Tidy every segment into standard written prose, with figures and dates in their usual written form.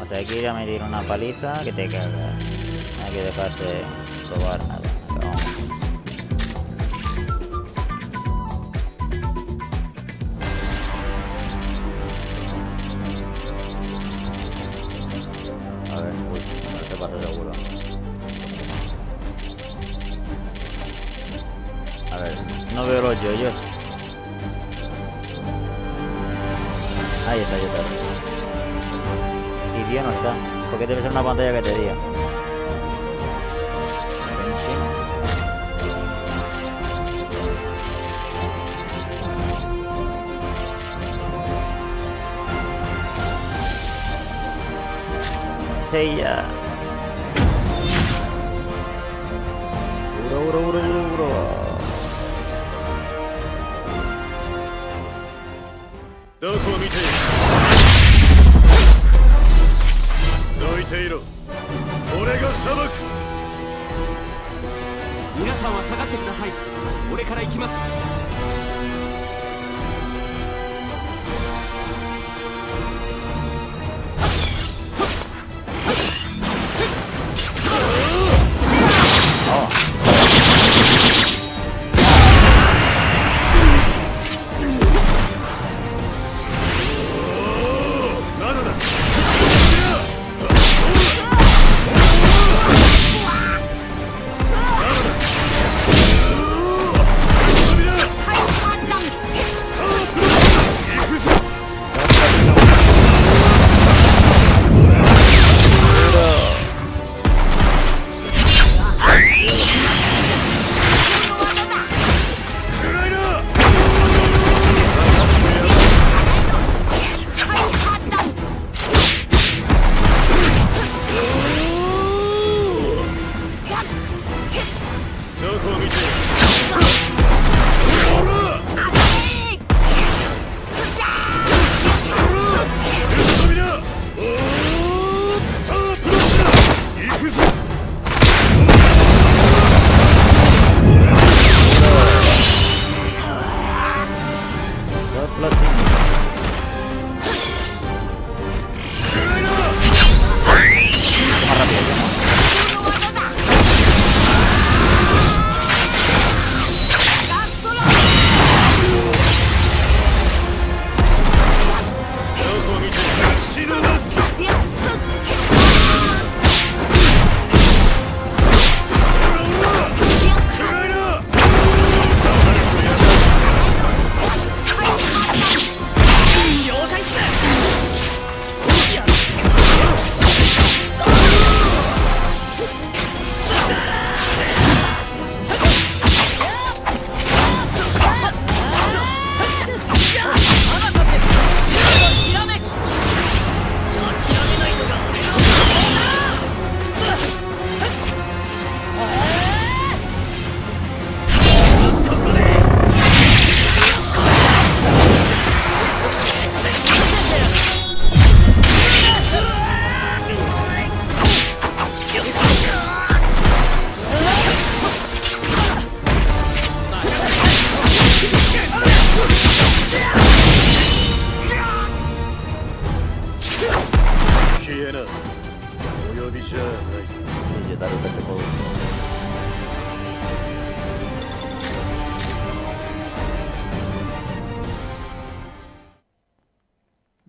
Hasta aquí ya me dieron una paliza que te cagas. No hay que dejarse robar nada. A ver, uy, no te pasa seguro. A ver, no veo los yoyos. Ahí está, yo también. Y tío, no está. Porque debe ser una pantalla que te diga. Seiya. Uro.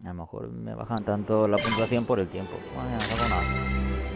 A lo mejor me bajan tanto la puntuación por el tiempo. Bueno, no hago nada.